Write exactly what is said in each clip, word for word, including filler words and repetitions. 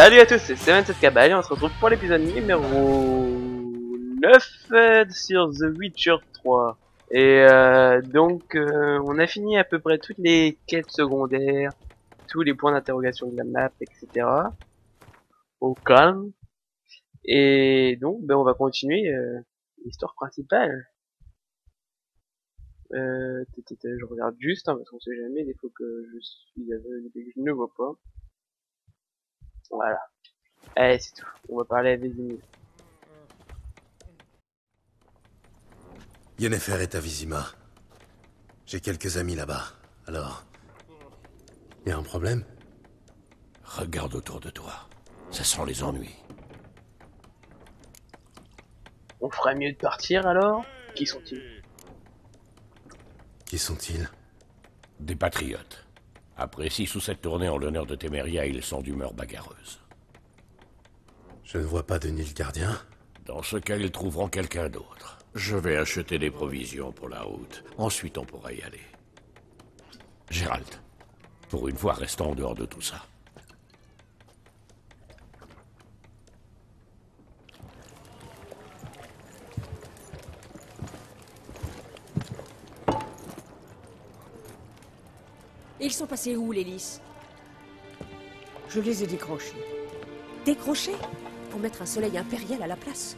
Salut à tous, c'est sept sept Cabal et on se retrouve pour l'épisode numéro neuf sur The Witcher trois. Et euh, donc euh, on a fini à peu près toutes les quêtes secondaires, tous les points d'interrogation de la map, et cetera. Au calme. Et donc ben, on va continuer euh, l'histoire principale. Euh, t -t -t je regarde juste hein, parce qu'on sait jamais, des fois que je suis aveugle et que je ne vois pas. Voilà. Allez, c'est tout. On va parler à Vizima. Yennefer est à Vizima. J'ai quelques amis là-bas. Alors... y a un problème? Regarde autour de toi. Ça sent les ennuis. On ferait mieux de partir, alors? Qui sont-ils? Qui sont-ils? Des patriotes. Après six ou sept tournées en l'honneur de Téméria, ils sont d'humeur bagarreuse. Je ne vois pas de Nilfgaardien. Dans ce cas, ils trouveront quelqu'un d'autre. Je vais acheter des provisions pour la route. Ensuite, on pourra y aller. Gérald, pour une fois, restons en dehors de tout ça. Ils sont passés où, les lys? Je les ai décrochés. Décrochés? Pour mettre un soleil impérial à la place?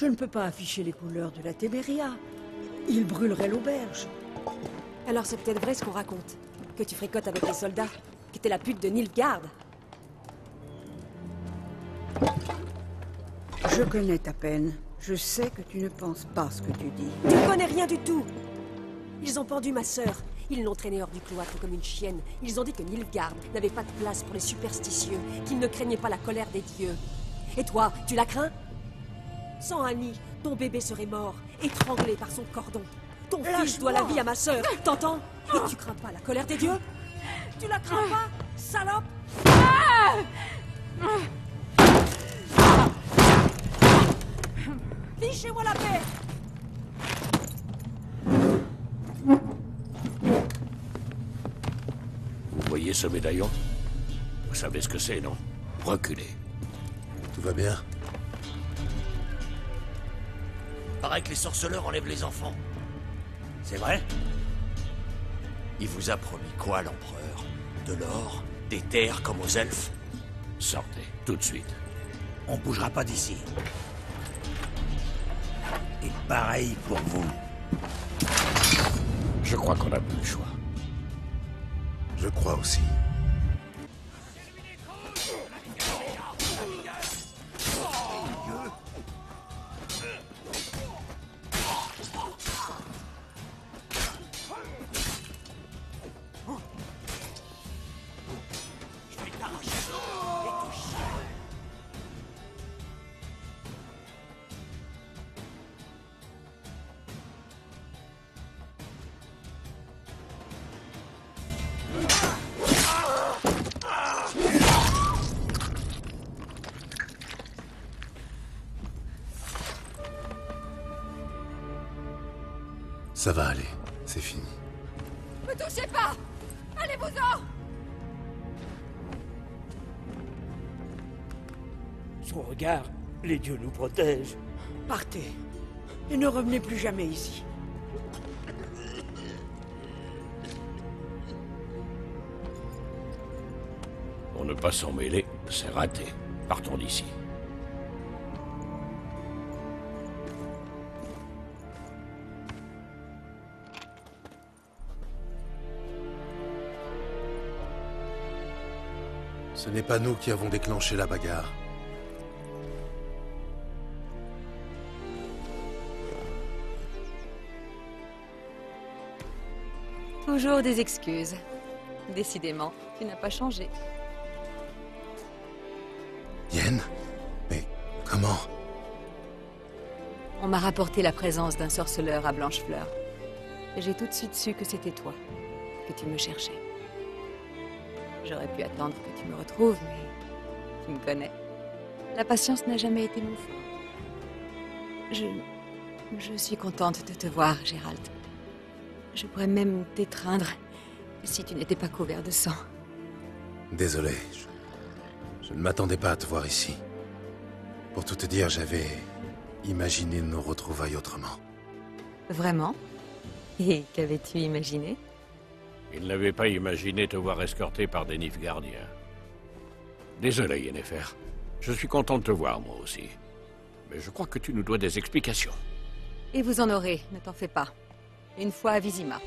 Je ne peux pas afficher les couleurs de la Téméria. Ils brûleraient l'auberge. Alors c'est peut-être vrai ce qu'on raconte. Que tu fricotes avec les soldats. Que t'es la pute de Nilfgaard. Je connais ta peine. Je sais que tu ne penses pas ce que tu dis. Tu ne connais rien du tout! Ils ont pendu ma sœur. Ils l'ont traînée hors du cloître comme une chienne. Ils ont dit que Nilfgaard n'avait pas de place pour les superstitieux, qu'ils ne craignaient pas la colère des dieux. Et toi, tu la crains? Sans Annie, ton bébé serait mort, étranglé par son cordon. Ton fils doit la vie à ma sœur, t'entends? Et tu crains pas la colère des dieux? Tu la crains pas, salope? Ah! Fichez-moi la paix! Vous voyez ce médaillon? Vous savez ce que c'est, non? Reculez. Tout va bien? Paraît que les sorceleurs enlèvent les enfants. C'est vrai? Il vous a promis quoi, l'empereur? De l'or? Des terres comme aux elfes? Sortez, tout de suite. On bougera pas d'ici. Et pareil pour vous. Je crois qu'on a plus le choix. Je crois aussi. Ça va aller, c'est fini. Ne me touchez pas! Allez-vous-en! Son regard, les dieux nous protègent. Partez, et ne revenez plus jamais ici. Pour ne pas s'en mêler, c'est raté. Partons d'ici. Ce n'est pas nous qui avons déclenché la bagarre. Toujours des excuses. Décidément, tu n'as pas changé. Yen? Mais comment? On m'a rapporté la présence d'un sorceleur à Blanchefleur. J'ai tout de suite su que c'était toi, que tu me cherchais. J'aurais pu attendre que tu me retrouves, mais tu me connais. La patience n'a jamais été mon fort. Je... je suis contente de te voir, Gérald. Je pourrais même t'étreindre si tu n'étais pas couvert de sang. Désolé, je, je ne m'attendais pas à te voir ici. Pour tout te dire, j'avais imaginé nos retrouvailles autrement. Vraiment? Et qu'avais-tu imaginé? Il n'avait pas imaginé te voir escorté par des Nilfgaardiens. Désolé, Yennefer. Je suis content de te voir, moi aussi. Mais je crois que tu nous dois des explications. Et vous en aurez, ne t'en fais pas. Une fois à Vizima.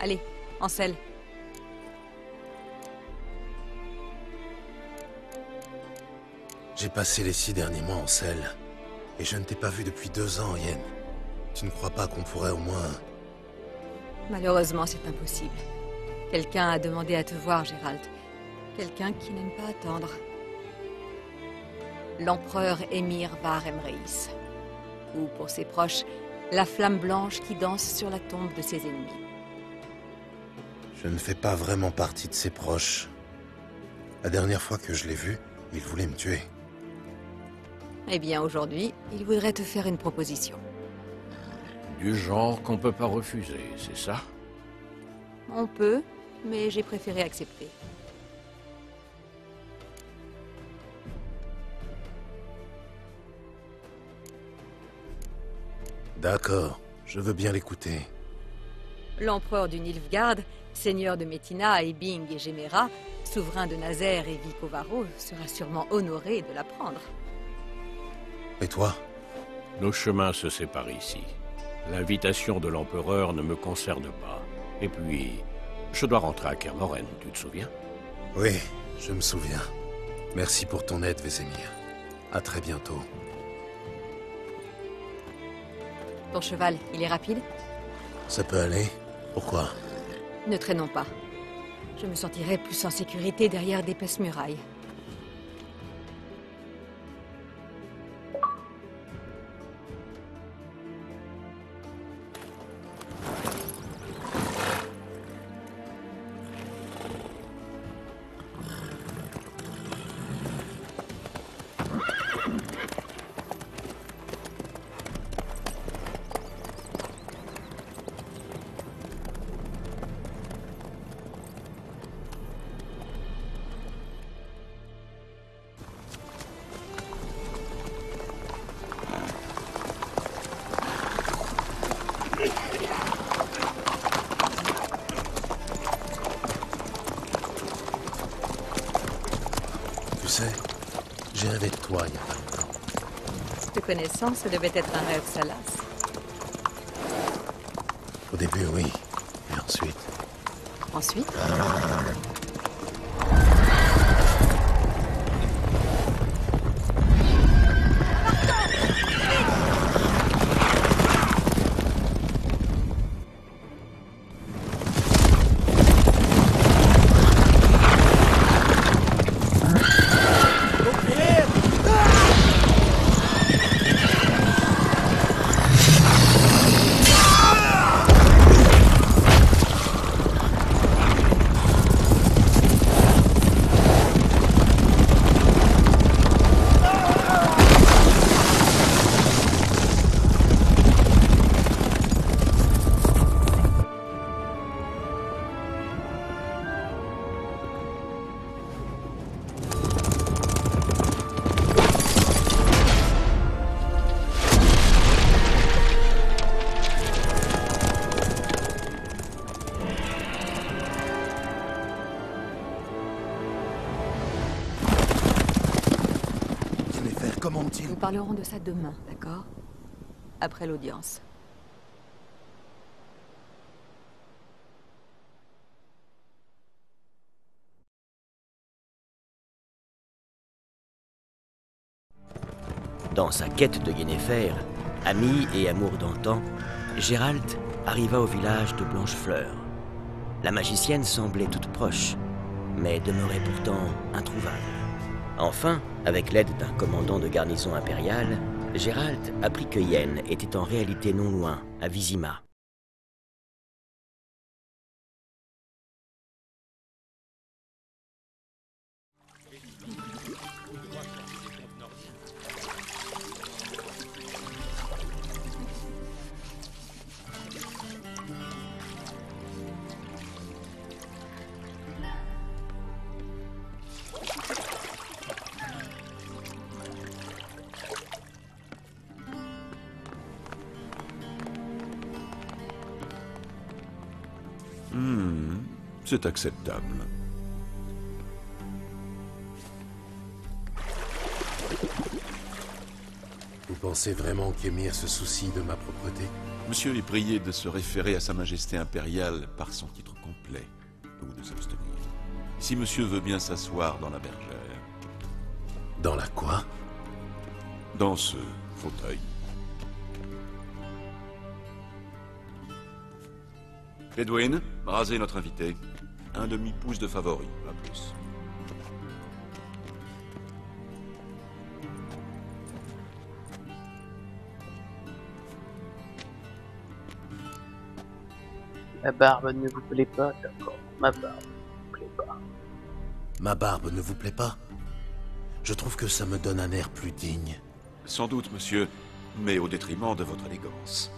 Allez, en selle. J'ai passé les six derniers mois en selle, et je ne t'ai pas vu depuis deux ans, Yen. Tu ne crois pas qu'on pourrait au moins... Malheureusement, c'est impossible. Quelqu'un a demandé à te voir, Gérald. Quelqu'un qui n'aime pas attendre. L'empereur Emhyr var Emreis. Ou, pour ses proches, la flamme blanche qui danse sur la tombe de ses ennemis. Je ne fais pas vraiment partie de ses proches. La dernière fois que je l'ai vu, il voulait me tuer. Eh bien, aujourd'hui, il voudrait te faire une proposition. Du genre qu'on peut pas refuser, c'est ça? On peut, mais j'ai préféré accepter. D'accord, je veux bien l'écouter. L'empereur du Nilfgaard, seigneur de Métina, Ebing et Gemera, souverain de Nazaire et Vicovaro, sera sûrement honoré de l'apprendre. Et toi? Nos chemins se séparent ici. L'invitation de l'empereur ne me concerne pas. Et puis, je dois rentrer à Kaer Morhen, tu te souviens? Oui, je me souviens. Merci pour ton aide, Vesemir. À très bientôt. Ton cheval, il est rapide? Ça peut aller. Pourquoi? Ne traînons pas. Je me sentirais plus en sécurité derrière d'épaisses murailles. J'ai rêvé de toi il y a pas longtemps. Te connaissant, ça devait être un rêve salace. Au début, oui. Et ensuite... Ensuite ah. Nous parlerons de ça demain, d'accord? Après l'audience. Dans sa quête de Yennefer, ami et amour d'antan, Gérald arriva au village de Blanchefleur. La magicienne semblait toute proche, mais demeurait pourtant introuvable. Enfin, avec l'aide d'un commandant de garnison impériale, Gérald apprit que Yen était en réalité non loin, à Vizima. C'est acceptable. Vous pensez vraiment qu'Emhyr se soucie de ma propreté? Monsieur est prié de se référer à Sa Majesté impériale par son titre complet, ou de s'abstenir. Si monsieur veut bien s'asseoir dans la bergère. Dans la quoi? Dans ce fauteuil. Kedwen, rasez notre invité. Un demi-pouce de favori, pas plus. La barbe ne vous plaît pas, d'accord. Ma barbe ne vous plaît pas. Ma barbe ne vous plaît pas? Je trouve que ça me donne un air plus digne. Sans doute, monsieur, mais au détriment de votre élégance.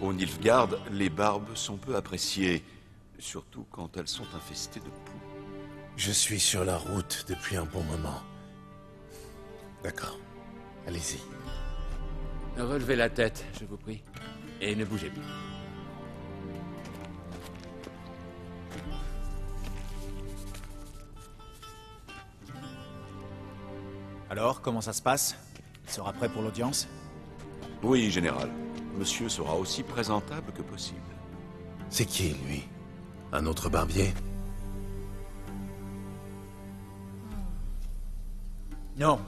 Au Nilfgaard, les barbes sont peu appréciées, surtout quand elles sont infestées de poux. Je suis sur la route depuis un bon moment. D'accord. Allez-y. Relevez la tête, je vous prie, et ne bougez plus. Alors, comment ça se passe? Il sera prêt pour l'audience? Oui, Général. Monsieur sera aussi présentable que possible. C'est qui, lui? Un autre barbier? Non.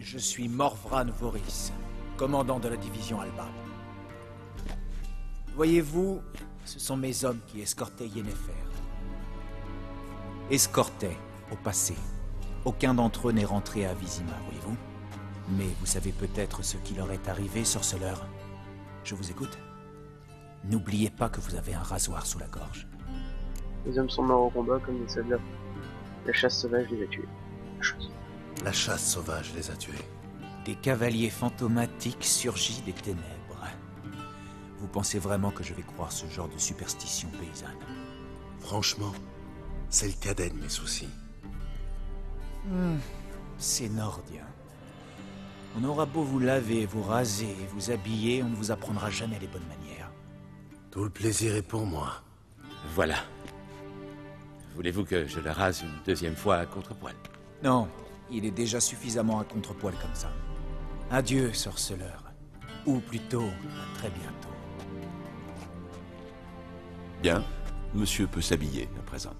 Je suis Morvran Voris, commandant de la division Alba. Voyez-vous, ce sont mes hommes qui escortaient Yennefer. Escortaient, au passé. Aucun d'entre eux n'est rentré à Vizima, voyez-vous. Mais vous savez peut-être ce qui leur est arrivé, sorceleur. Je vous écoute. N'oubliez pas que vous avez un rasoir sous la gorge. Les hommes sont morts au combat comme des soldats. La chasse sauvage les a tués. La chasse, la chasse sauvage les a tués. Des cavaliers fantomatiques surgissent des ténèbres. Vous pensez vraiment que je vais croire ce genre de superstition paysanne? Franchement, c'est le cadet de mes soucis. Mmh, c'est nordien. On aura beau vous laver, vous raser et vous habiller, on ne vous apprendra jamais les bonnes manières. Tout le plaisir est pour moi. Voilà. Voulez-vous que je la rase une deuxième fois à contrepoil? Non, il est déjà suffisamment à contrepoil comme ça. Adieu, sorceleur. Ou plutôt, à très bientôt. Bien, monsieur peut s'habiller à présent.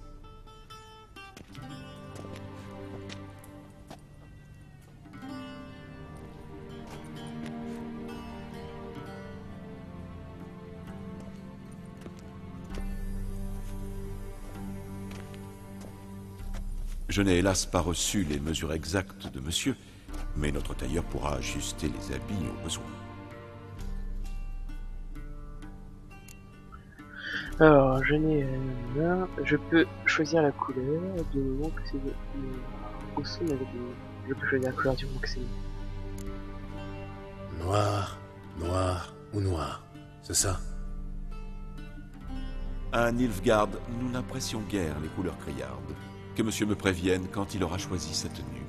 Je n'ai hélas pas reçu les mesures exactes de monsieur, mais notre tailleur pourra ajuster les habits au besoin. Alors, je n'ai... Euh, je peux choisir la couleur du moment que c'est... Euh, aussi, mais je peux choisir la couleur du moment que c'est... Noir, noir ou noir, c'est ça? À Nilfgaard, nous n'apprécions guère les couleurs criardes. Que monsieur me prévienne quand il aura choisi sa tenue.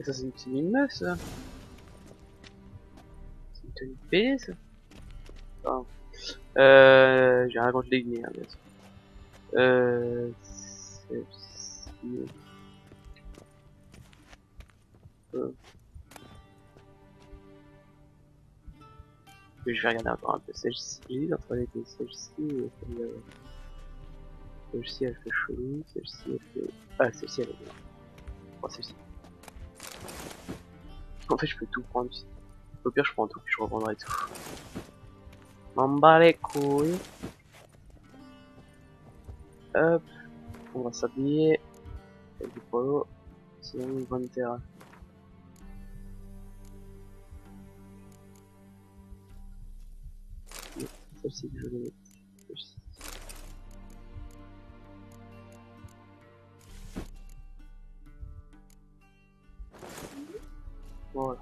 Et ça, c'est une petite mine neuve, ça. C'est une tenue de paix, ça. Enfin, euh, j'ai rien contre les guenilles, hein, bien sûr. Euh, c'est... Euh. Je vais regarder encore un peu celle-ci, entre les deux, celle-ci et celle-là. Celle-ci elle fait chelou, celle-ci elle fait... Ah, celle-ci elle est bien. Enfin, celle-ci. En fait je peux tout prendre. Au pire je prends tout, puis je reprendrai tout. M'en bats les couilles. Hop, on va s'habiller. Avec du polo, c'est une bonne terre. Celle-ci que je vais mettre. Voilà.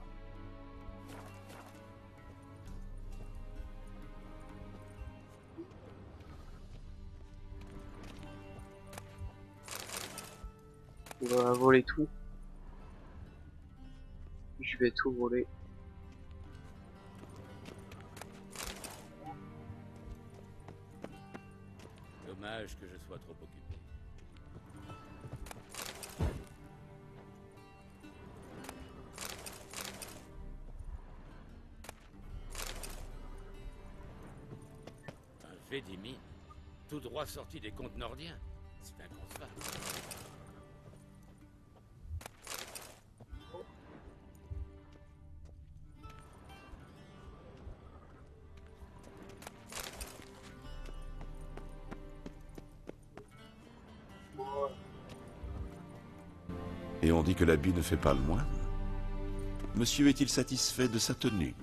On va voler tout. Je vais tout voler. Dommage que je sois trop occupé. Un Vedimi, tout droit sorti des contes nordiens. C'est inconcevable. Et on dit que l'habit ne fait pas le moine. Monsieur est-il satisfait de sa tenue?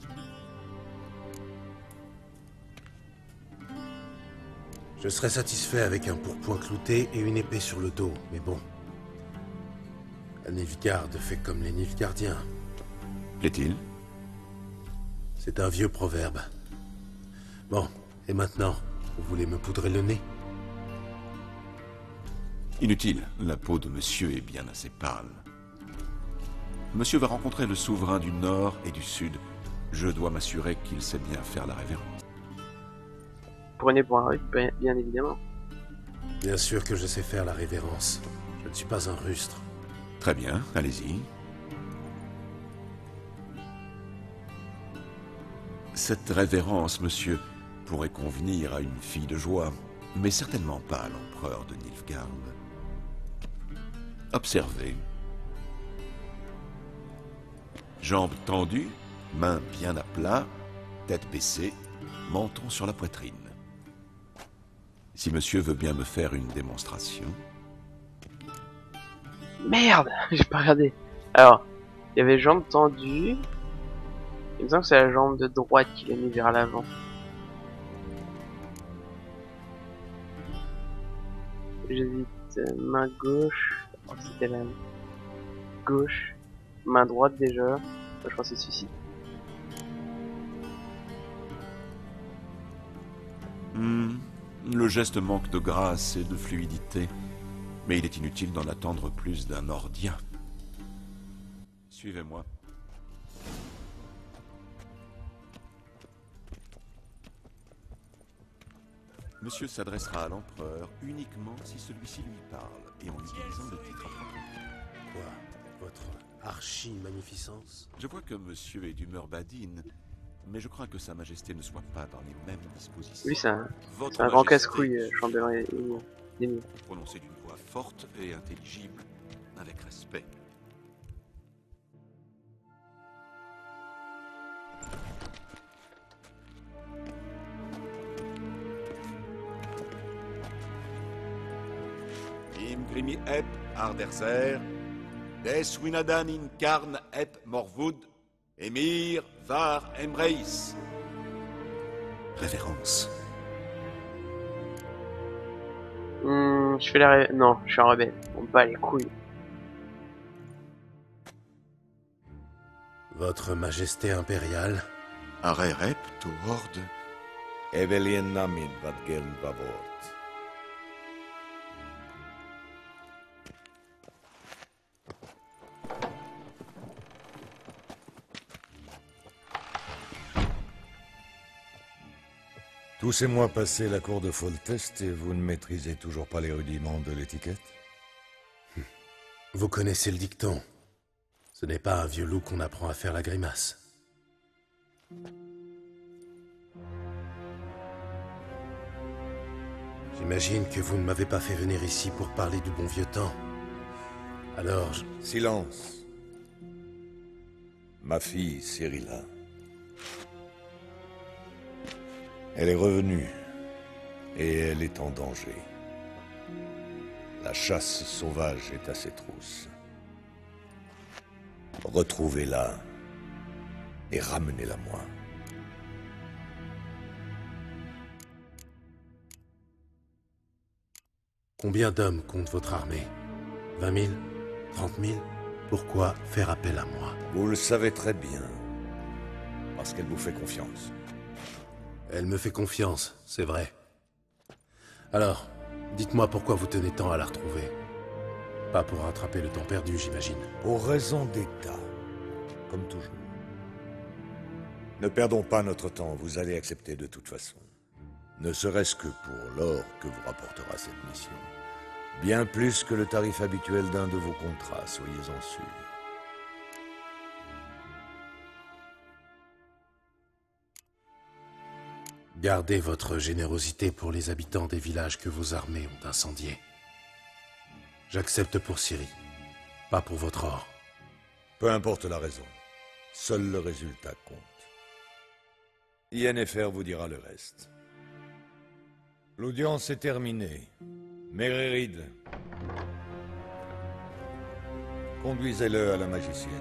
Je serais satisfait avec un pourpoint clouté et une épée sur le dos, mais bon. La Nilfgaard fait comme les Nilfgaardiens. Plaît-il? C'est un vieux proverbe. Bon, et maintenant, vous voulez me poudrer le nez? Inutile, la peau de monsieur est bien assez pâle. Monsieur va rencontrer le souverain du Nord et du Sud. Je dois m'assurer qu'il sait bien faire la révérence. Prenez pour un russe, bien évidemment. Bien sûr que je sais faire la révérence. Je ne suis pas un rustre. Très bien, allez-y. Cette révérence, monsieur, pourrait convenir à une fille de joie, mais certainement pas à l'empereur de Nilfgaard. Observez. Jambes tendues, mains bien à plat, tête baissée, menton sur la poitrine. Si monsieur veut bien me faire une démonstration... Merde, j'ai pas regardé. Alors, il y avait jambes tendues... Il me semble que c'est la jambe de droite qui l'a mis vers l'avant. J'hésite, main gauche... Oh, c'était la gauche, main droite déjà. Je crois que c'est celui-ci. Mmh. Le geste manque de grâce et de fluidité, mais il est inutile d'en attendre plus d'un Nordien. Suivez-moi. Monsieur s'adressera à l'empereur uniquement si celui-ci lui parle, et en utilisant le titre approprié. Quoi? Votre archi-magnificence? Je vois que monsieur est d'humeur badine, mais je crois que sa majesté ne soit pas dans les mêmes dispositions. Oui, c'est un, un grand casse-couille, euh, chambellan et émir. Prononcez d'une voix forte et intelligible, avec respect. Primi ep arderser, des winadan incarne ep morvud, Emhyr var Emreis. Révérence. Mmh, je fais la ré... Non, je suis un rebelle. On bat les couilles. Votre Majesté impériale. Are rep to horde. Evelien namin vad geln vavort. Tous ces mois passés la cour de Foltest et vous ne maîtrisez toujours pas les rudiments de l'étiquette? Vous connaissez le dicton. Ce n'est pas un vieux loup qu'on apprend à faire la grimace. J'imagine que vous ne m'avez pas fait venir ici pour parler du bon vieux temps. Alors je... Silence. Ma fille Cirilla. Elle est revenue, et elle est en danger. La chasse sauvage est à ses trousses. Retrouvez-la, et ramenez-la moi. Combien d'hommes compte votre armée? vingt mille? trente mille? Pourquoi faire appel à moi? Vous le savez très bien, parce qu'elle vous fait confiance. Elle me fait confiance, c'est vrai. Alors, dites-moi pourquoi vous tenez tant à la retrouver. Pas pour rattraper le temps perdu, j'imagine. Pour raison d'état, comme toujours. Ne perdons pas notre temps, vous allez accepter de toute façon. Ne serait-ce que pour l'or que vous rapportera cette mission. Bien plus que le tarif habituel d'un de vos contrats, soyez-en sûrs. Gardez votre générosité pour les habitants des villages que vos armées ont incendiés. J'accepte pour Ciri, pas pour votre or. Peu importe la raison, seul le résultat compte. Yennefer vous dira le reste. L'audience est terminée. Mererid, conduisez-le à la magicienne.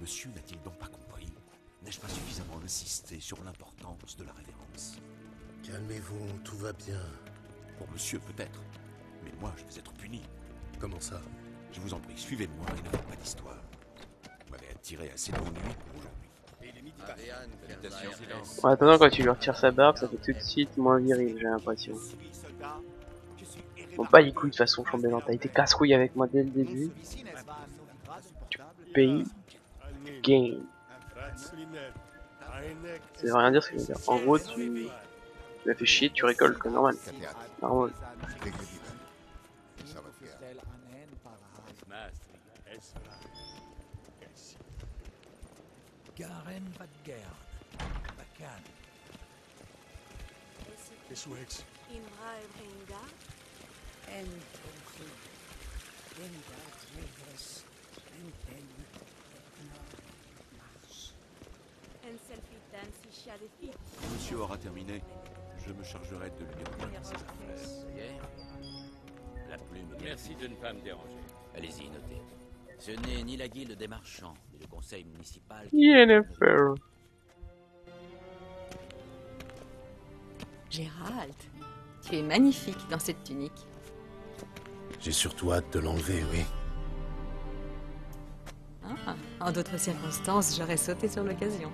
Monsieur n'a-t-il donc pas compris? N'ai-je pas suffisamment insisté sur l'importance de la révérence? Calmez-vous, tout va bien. Pour monsieur, peut-être. Mais moi, je vais être puni. Comment ça? Je vous en prie, suivez-moi et ne faites pas d'histoire. Vous m'avez attiré assez de nuit pour aujourd'hui. En attendant, quand tu lui retires sa barbe, ça fait tout de suite moins viril, j'ai l'impression. Bon, pas les couilles de toute façon, chambellan. T'as été casse-couille avec moi dès le début. Tu payes. Game. Ça veut rien dire ce que je veux dire. En gros, tu. Tu as fait chier, tu récoltes comme normal. Normal. Monsieur aura terminé. Je me chargerai de lui envoyer ses affaires. La plume. Merci de ne pas me déranger. Allez-y, notez. Ce n'est ni la guilde des marchands, ni le conseil municipal. Yennefer. Gérald, tu es magnifique dans cette tunique. J'ai surtout hâte de l'enlever, oui. Ah, en d'autres circonstances, j'aurais sauté sur l'occasion.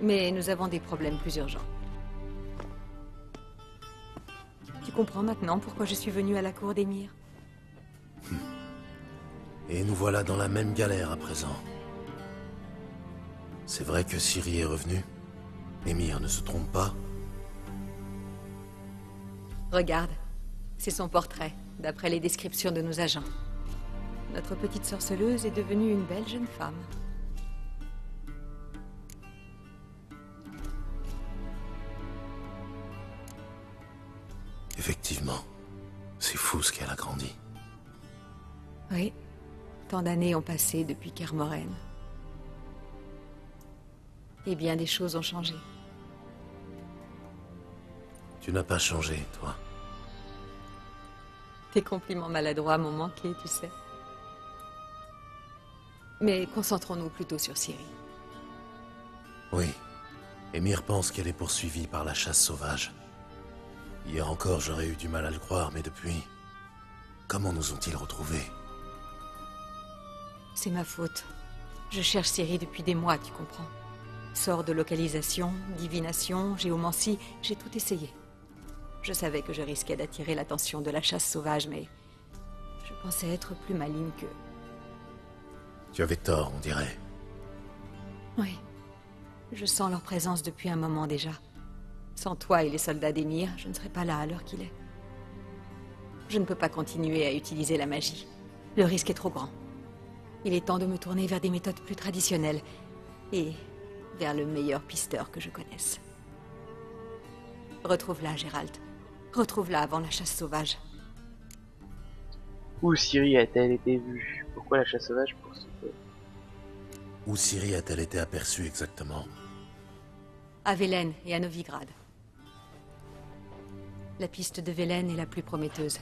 Mais nous avons des problèmes plus urgents. Tu comprends maintenant pourquoi je suis venu à la cour d'Emhyr. Et nous voilà dans la même galère à présent. C'est vrai que Ciri est revenu. Emhyr ne se trompe pas. Regarde, c'est son portrait, d'après les descriptions de nos agents. Notre petite sorceleuse est devenue une belle jeune femme. Effectivement, c'est fou ce qu'elle a grandi. Oui, tant d'années ont passé depuis Kaer Morhen. Et bien des choses ont changé. Tu n'as pas changé, toi. Tes compliments maladroits m'ont manqué, tu sais. Mais concentrons-nous plutôt sur Ciri. Oui, Emhyr pense qu'elle est poursuivie par la chasse sauvage. Hier encore, j'aurais eu du mal à le croire, mais depuis... Comment nous ont-ils retrouvés? C'est ma faute. Je cherche Ciri depuis des mois, tu comprends. Sort de localisation, divination, géomancie, j'ai tout essayé. Je savais que je risquais d'attirer l'attention de la chasse sauvage, mais... Je pensais être plus maligne que... Tu avais tort, on dirait. Oui. Je sens leur présence depuis un moment déjà. Sans toi et les soldats d'Emhyr, je ne serais pas là à l'heure qu'il est. Je ne peux pas continuer à utiliser la magie. Le risque est trop grand. Il est temps de me tourner vers des méthodes plus traditionnelles et vers le meilleur pisteur que je connaisse. Retrouve-la, Gérald. Retrouve-la avant la chasse sauvage. Où Ciri a-t-elle été vue? Pourquoi la chasse sauvage pour ce peu? Où Ciri a-t-elle été aperçue exactement? À Velen et à Novigrad. La piste de Velen est la plus prometteuse.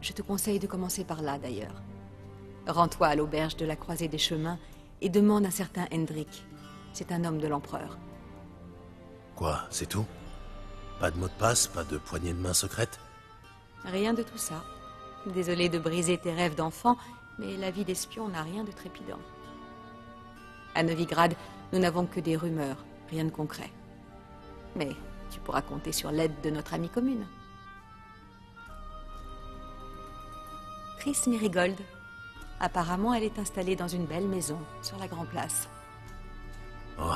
Je te conseille de commencer par là, d'ailleurs. Rends-toi à l'auberge de la croisée des chemins et demande un certain Hendrik. C'est un homme de l'empereur. Quoi, c'est tout? Pas de mot de passe, pas de poignée de main secrète? Rien de tout ça. Désolé de briser tes rêves d'enfant, mais la vie d'espion n'a rien de trépidant. À Novigrad, nous n'avons que des rumeurs, rien de concret. Mais Tu pourras compter sur l'aide de notre amie commune. Triss Merigold. Apparemment, elle est installée dans une belle maison, sur la Grand Place. Oh,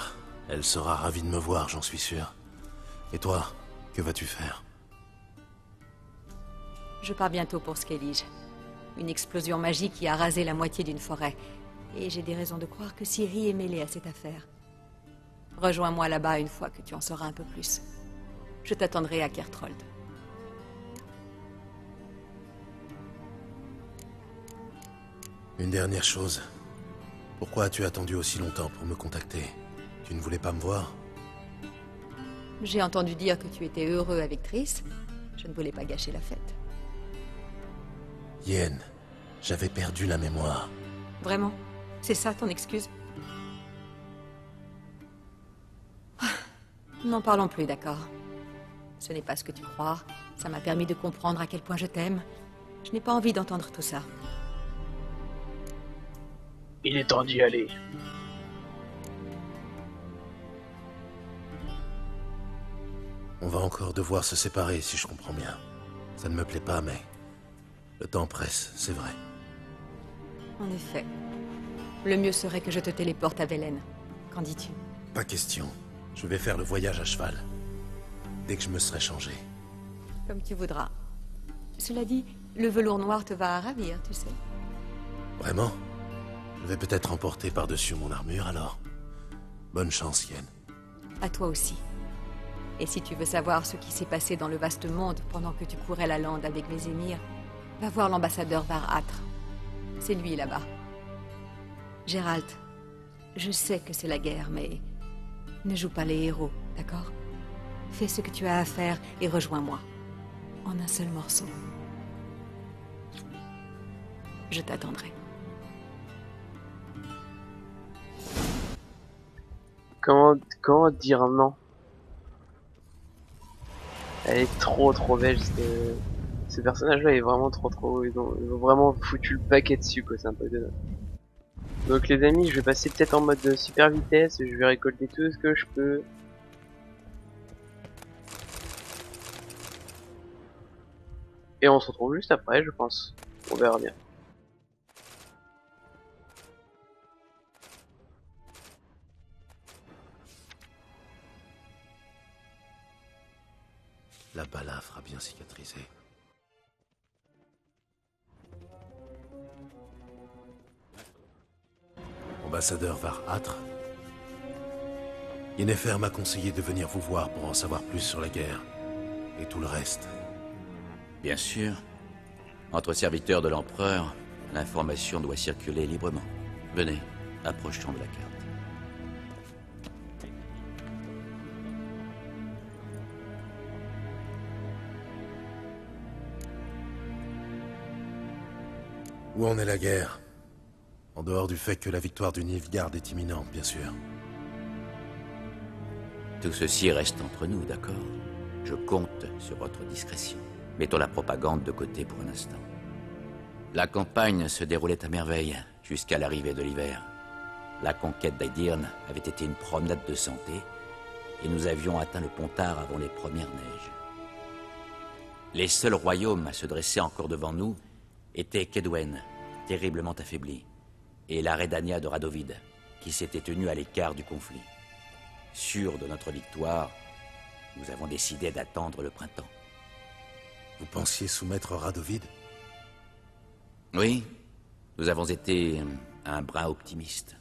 elle sera ravie de me voir, j'en suis sûre. Et toi, que vas-tu faire? Je pars bientôt pour Skellige. Une explosion magique qui a rasé la moitié d'une forêt. Et j'ai des raisons de croire que Ciri est mêlée à cette affaire. Rejoins-moi là-bas une fois que tu en sauras un peu plus. Je t'attendrai à Kaer Trolde. Une dernière chose. Pourquoi as-tu attendu aussi longtemps pour me contacter? Tu ne voulais pas me voir? J'ai entendu dire que tu étais heureux avec Triss. Je ne voulais pas gâcher la fête. Yen, j'avais perdu la mémoire. Vraiment? C'est ça ton excuse? N'en parlons plus, d'accord? Ce n'est pas ce que tu crois. Ça m'a permis de comprendre à quel point je t'aime. Je n'ai pas envie d'entendre tout ça. Il est temps d'y aller. On va encore devoir se séparer, si je comprends bien. Ça ne me plaît pas, mais... le temps presse, c'est vrai. En effet. Le mieux serait que je te téléporte à Velen. Qu'en dis-tu? Pas question. Je vais faire le voyage à cheval. Dès que je me serai changé. Comme tu voudras. Cela dit, le velours noir te va à ravir, tu sais. Vraiment? Je vais peut-être emporter par-dessus mon armure, alors. Bonne chance, Yen. À toi aussi. Et si tu veux savoir ce qui s'est passé dans le vaste monde pendant que tu courais la lande avec Vesemir, va voir l'ambassadeur Var Attre. C'est lui, là-bas. Gérald, je sais que c'est la guerre, mais... ne joue pas les héros, d'accord? Fais ce que tu as à faire et rejoins-moi. En un seul morceau. Je t'attendrai. Comment, comment dire non? Elle est trop trop belle, ce, ce personnage-là est vraiment trop trop... Ils ont, ils ont vraiment foutu le paquet dessus, quoi, c'est un peu de... Donc les amis, je vais passer peut-être en mode super vitesse, je vais récolter tout ce que je peux. Et on se retrouve juste après, je pense. On verra bien. La balafre a bien cicatrisé. Ambassadeur Var Attre. Yennefer m'a conseillé de venir vous voir pour en savoir plus sur la guerre. Et tout le reste. Bien sûr. Entre serviteurs de l'Empereur, l'information doit circuler librement. Venez, approchons de la carte. Où en est la guerre? En dehors du fait que la victoire du Nilfgaard est imminente, bien sûr. Tout ceci reste entre nous, d'accord? Je compte sur votre discrétion. Mettons la propagande de côté pour un instant. La campagne se déroulait à merveille, jusqu'à l'arrivée de l'hiver. La conquête d'Aedirn avait été une promenade de santé, et nous avions atteint le Pontard avant les premières neiges. Les seuls royaumes à se dresser encore devant nous était Kedwen, terriblement affaibli, et la Redania de Radovid, qui s'était tenue à l'écart du conflit. Sûrs de notre victoire, nous avons décidé d'attendre le printemps. Vous pensiez soumettre Radovid? Oui, nous avons été un brin optimiste.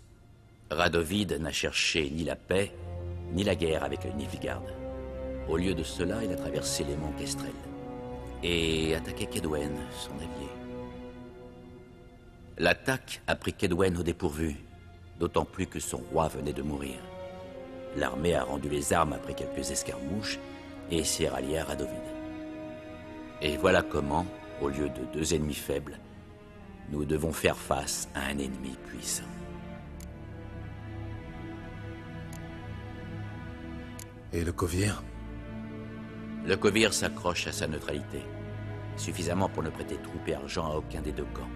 Radovid n'a cherché ni la paix, ni la guerre avec le Nilfgaard. Au lieu de cela, il a traversé les monts Kestrel, et attaqué Kedwen, son allié. L'attaque a pris Kedwen au dépourvu, d'autant plus que son roi venait de mourir. L'armée a rendu les armes après quelques escarmouches et s'est ralliée à Radovid. Et voilà comment, au lieu de deux ennemis faibles, nous devons faire face à un ennemi puissant. Et le Covir? Le Covir s'accroche à sa neutralité, suffisamment pour ne prêter troupe et argent à aucun des deux camps.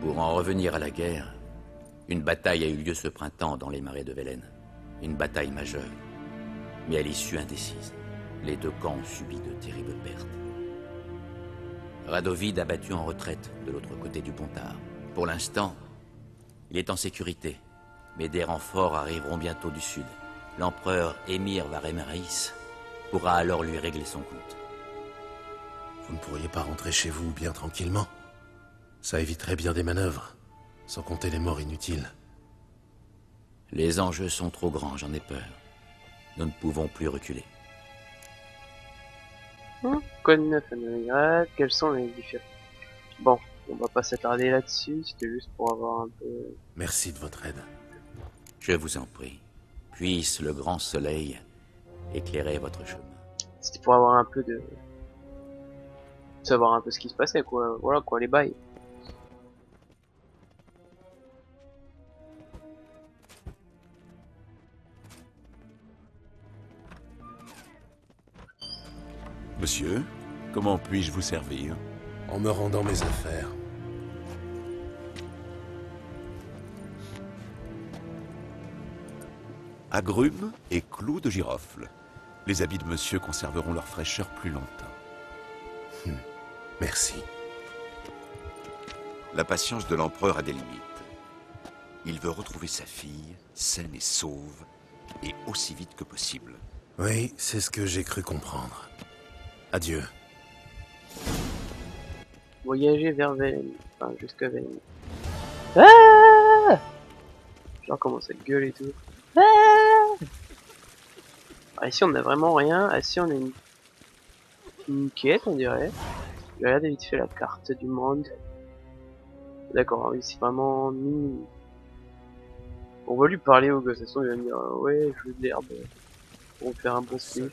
Pour en revenir à la guerre, une bataille a eu lieu ce printemps dans les marais de Velen. Une bataille majeure. Mais à l'issue indécise, les deux camps ont subi de terribles pertes. Radovid a battu en retraite de l'autre côté du Pontard. Pour l'instant, il est en sécurité, mais des renforts arriveront bientôt du sud. L'empereur Emhyr var Emreis pourra alors lui régler son compte. Vous ne pourriez pas rentrer chez vous bien tranquillement? Ça éviterait bien des manœuvres, sans compter les morts inutiles. Les enjeux sont trop grands, j'en ai peur. Nous ne pouvons plus reculer. Hmm. Code neuf à Novigrad, quels sont les différents... Bon, on va pas s'attarder là-dessus, c'était juste pour avoir un peu... Merci de votre aide. Je vous en prie. Puisse le grand soleil éclairer votre chemin. C'était pour avoir un peu de... savoir un peu ce qui se passait, quoi. Voilà, quoi, les bails. Monsieur, comment puis-je vous servir? En me rendant mes affaires. Agrumes et clous de girofle. Les habits de monsieur conserveront leur fraîcheur plus longtemps. Hmm. Merci. La patience de l'empereur a des limites. Il veut retrouver sa fille, saine et sauve, et aussi vite que possible. Oui, c'est ce que j'ai cru comprendre. Adieu. Voyager vers Velen, enfin jusqu'à Velen. Ah, genre commence à gueuler et tout. Ah, ah, ici on n'a vraiment rien. Ah, ici on a une... une quête, on dirait. Je vais regarder vite fait la carte du monde. D'accord, oui, c'est vraiment mini. On va lui parler au gosse, de toute façon il va me dire ouais, je veux de l'herbe. On va faire un bon slip.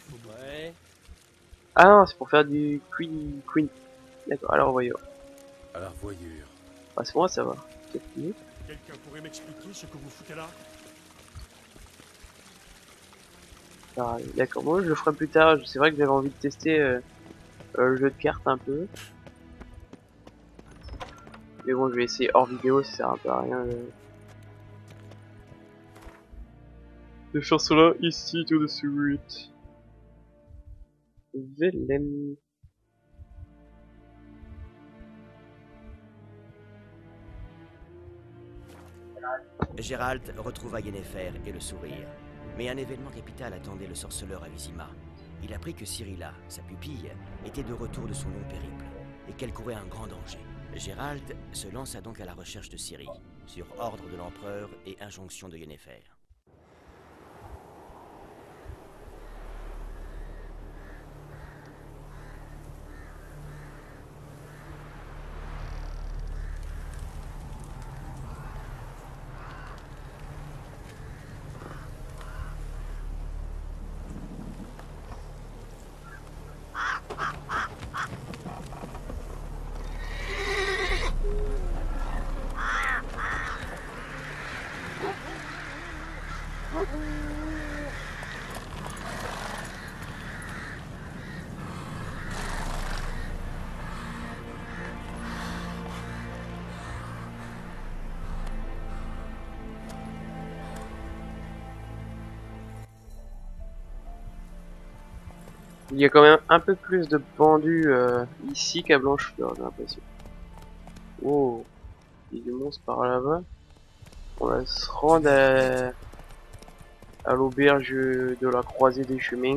Ah non, c'est pour faire du Queen. Queen. D'accord, alors voyons. À la revoyure. Ah, c'est moi, ça va. Quelqu'un pourrait m'expliquer ce que vous foutez là? Ah, d'accord, moi je le ferai plus tard. C'est vrai que j'avais envie de tester euh, euh, le jeu de cartes un peu. Mais bon, je vais essayer hors vidéo, ça sert un peu à rien. Euh... Le chancelant ici tout de suite. Velen. Gérald retrouva Yennefer et le sourire. Mais un événement capital attendait le sorceleur à Vizima. Il apprit que Cirilla, sa pupille, était de retour de son long périple, et qu'elle courait un grand danger. Gérald se lança donc à la recherche de Ciri, sur ordre de l'empereur et injonction de Yennefer. Il y a quand même un peu plus de pendus euh, ici qu'à Blanchefleur, j'ai l'impression. Oh, il y a du monstre par là-bas. On va se rendre à, à l'auberge de la croisée des chemins.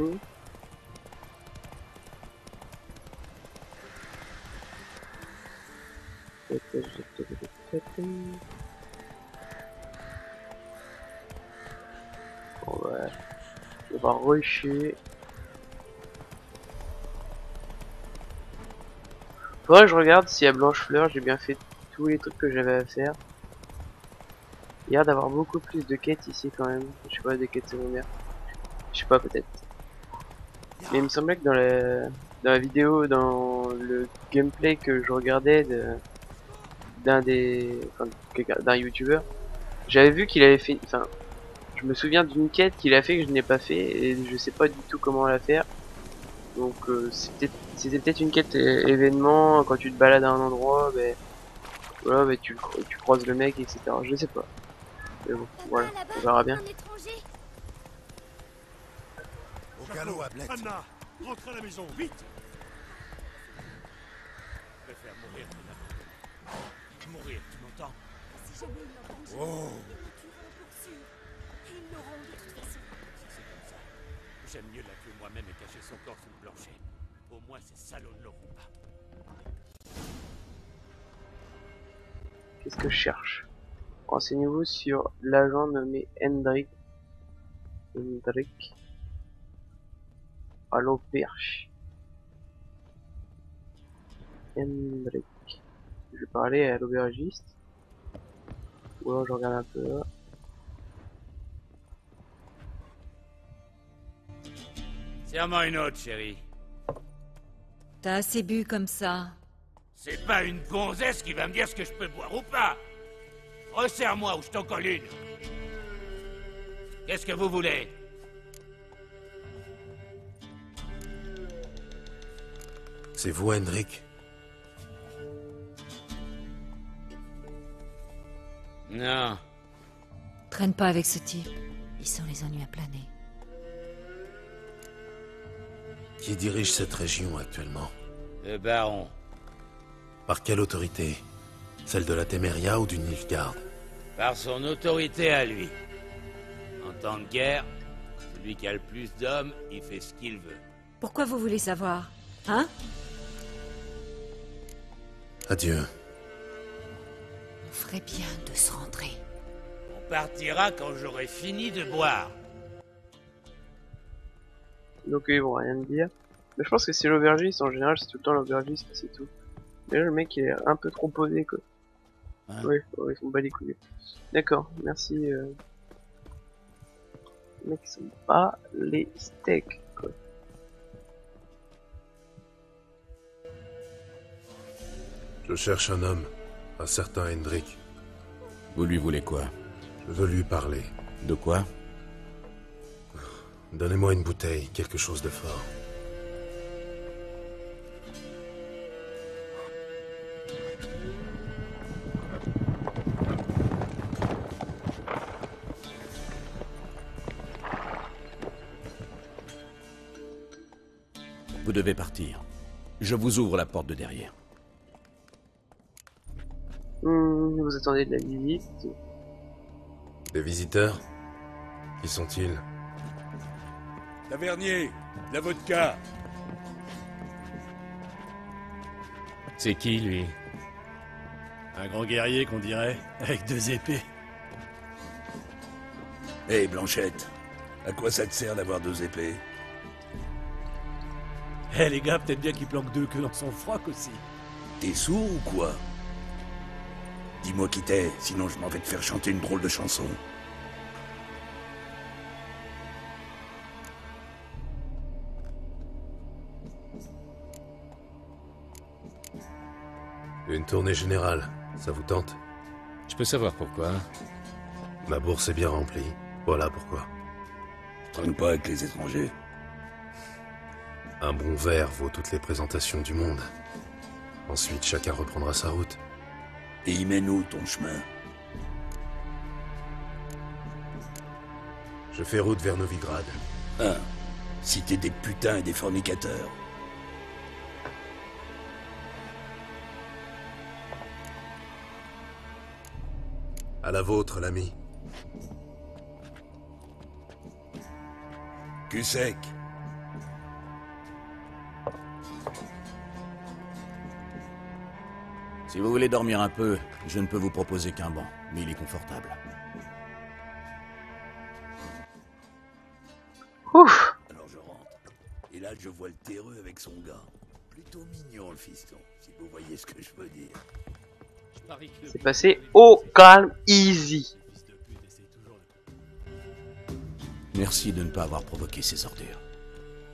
On va, on va rusher. Faudrait que je regarde si à Blanchefleur j'ai bien fait tous les trucs que j'avais à faire. Il y a d'avoir beaucoup plus de quêtes ici quand même. Je sais pas, des quêtes secondaires. Je sais pas, peut-être. Mais il me semblait que dans la, dans la vidéo, dans le gameplay que je regardais d'un de... des. Enfin, d'un youtubeur, j'avais vu qu'il avait fait. Enfin, je me souviens d'une quête qu'il a fait que je n'ai pas fait et je sais pas du tout comment la faire. Donc euh, c'était peut-être une quête événement, quand tu te balades à un endroit, ben voilà, ben, tu, tu croises le mec, et cetera. Je sais pas. Mais bon, voilà, on verra bien. galop, Ablette. Anna, rentre à la maison, vite. Je préfère mourir, Anna. Mourir, tu m'entends? Si jamais ils m'entendent, ils l'auront de toute façon. C'est comme ça. J'aime mieux la tuer moi-même et cacher son corps sous le plancher. Au moins, ces salauds ne l'auront pas. Qu'est-ce que je cherche? Renseignez-vous sur l'agent nommé Hendrik. Hendrik. Allo perche. Hendrik. Je vais parler à l'aubergiste. Ou alors je regarde un peu là. Serre-moi une autre, chérie. T'as assez bu comme ça. C'est pas une gonzesse qui va me dire ce que je peux boire ou pas. Resserre-moi ou je t'en colle une. Qu'est-ce que vous voulez? C'est vous, Hendrik? Non. Traîne pas avec ce type. Ils sont les ennuis à planer. Qui dirige cette région actuellement? Le baron. Par quelle autorité? Celle de la Téméria ou du Nilfgaard? Par son autorité à lui. En temps de guerre, celui qui a le plus d'hommes, il fait ce qu'il veut. Pourquoi vous voulez savoir? Hein? Adieu. On ferait bien de se rentrer. On partira quand j'aurai fini de boire. Donc ils vont rien me dire. Mais je pense que c'est l'aubergiste, en général c'est tout le temps l'aubergiste, c'est tout. Mais là le mec il est un peu trop posé quoi. Hein? Ouais, ouais, ils sont pas les couilles. D'accord, merci. Euh... Les mecs sont pas les steaks quoi. Je cherche un homme, un certain Hendrik. Vous lui voulez quoi? Je veux lui parler. De quoi? Donnez-moi une bouteille, quelque chose de fort. Vous devez partir. Je vous ouvre la porte de derrière. Mmh, vous attendez de la visite. Des visiteurs? Qui sont-ils? Tavernier, de la vodka. C'est qui, lui? Un grand guerrier, qu'on dirait, avec deux épées. Hé, hey, Blanchette, à quoi ça te sert d'avoir deux épées? Hé, hey, les gars, peut-être bien qu'il planque deux queues dans son froc, aussi. T'es sourd ou quoi? Dis-moi qui t'es, sinon je m'en vais te faire chanter une drôle de chanson. Une tournée générale, ça vous tente? Je peux savoir pourquoi? Ma bourse est bien remplie, voilà pourquoi. Je traîne pas avec les étrangers. Un bon verre vaut toutes les présentations du monde. Ensuite, chacun reprendra sa route. Et il mène où ton chemin? Je fais route vers Novigrad. Ah, cité des putains et des fornicateurs. À la vôtre, l'ami. Cul sec. Si vous voulez dormir un peu, je ne peux vous proposer qu'un banc, mais il est confortable. Ouf! Alors je rentre, et là je vois le terreux avec son gars. Plutôt mignon le fiston, si vous voyez ce que je veux dire. C'est passé au calme, easy. Merci de ne pas avoir provoqué ces ordures.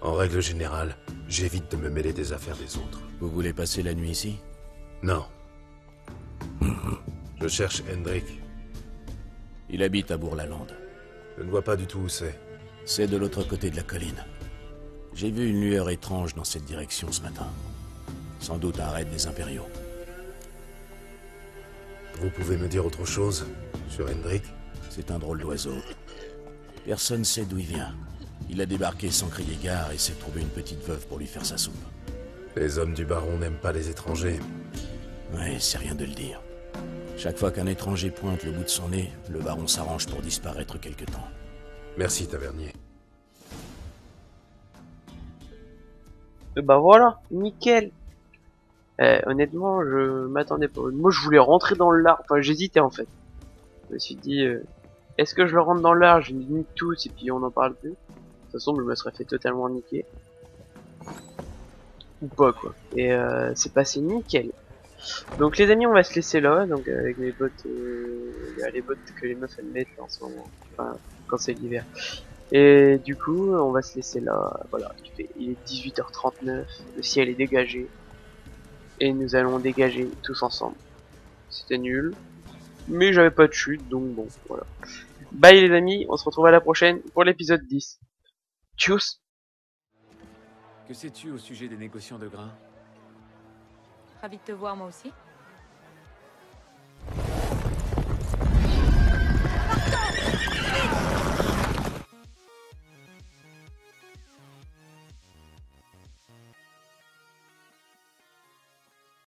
En règle générale, j'évite de me mêler des affaires des autres. Vous voulez passer la nuit ici? Non. Je cherche Hendrik. Il habite à Bourg-la Lande. Je ne vois pas du tout où c'est. C'est de l'autre côté de la colline. J'ai vu une lueur étrange dans cette direction ce matin. Sans doute un raid des impériaux. Vous pouvez me dire autre chose sur Hendrik? C'est un drôle d'oiseau. Personne ne sait d'où il vient. Il a débarqué sans crier gare et s'est trouvé une petite veuve pour lui faire sa soupe. Les hommes du baron n'aiment pas les étrangers. Ouais, c'est rien de le dire. Chaque fois qu'un étranger pointe le bout de son nez, le baron s'arrange pour disparaître quelque temps. Merci, Tavernier. Et bah voilà, nickel. Eh, honnêtement, je m'attendais pas. Moi, je voulais rentrer dans l'art. Enfin, j'hésitais en fait. Je me suis dit, euh, est-ce que je le rentre dans l'art? Je nique tous et puis on n'en parle plus. De toute façon, je me serais fait totalement niquer. Ou pas quoi. Et euh, c'est passé nickel. Donc les amis, on va se laisser là, donc avec les bottes, euh, les bottes que les meufs elles mettent en ce moment, enfin, quand c'est l'hiver. Et du coup, on va se laisser là, voilà, il est dix-huit heures trente-neuf, le ciel est dégagé, et nous allons dégager tous ensemble. C'était nul, mais j'avais pas de chute, donc bon, voilà. Bye les amis, on se retrouve à la prochaine pour l'épisode dix. Tchuss! Que sais-tu au sujet des négociants de grains ? Ravi de te voir moi aussi.